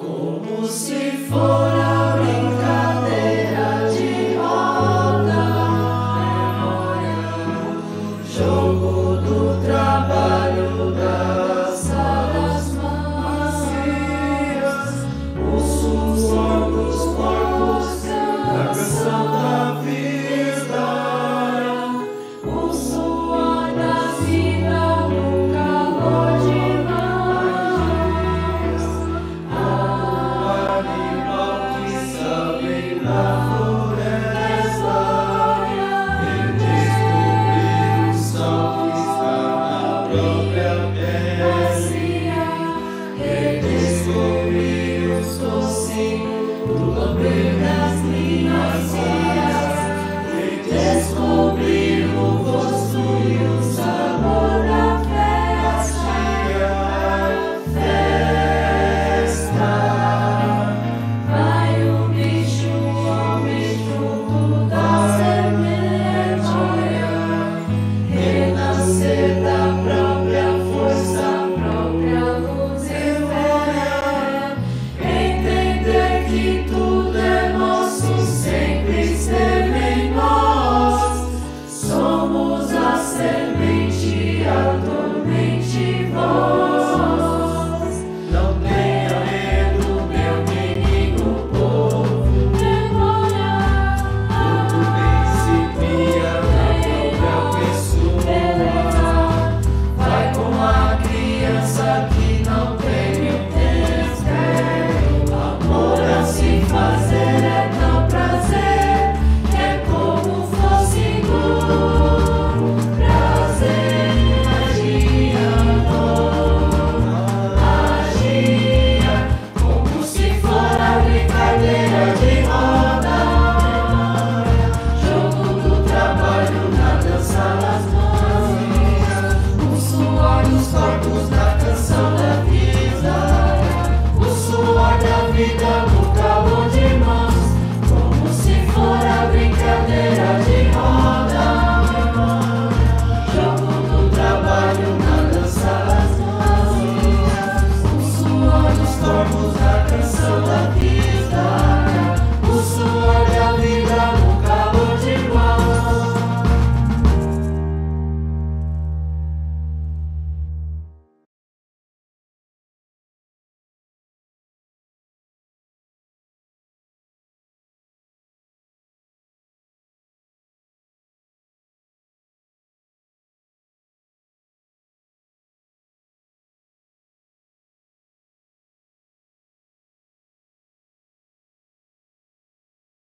como se fora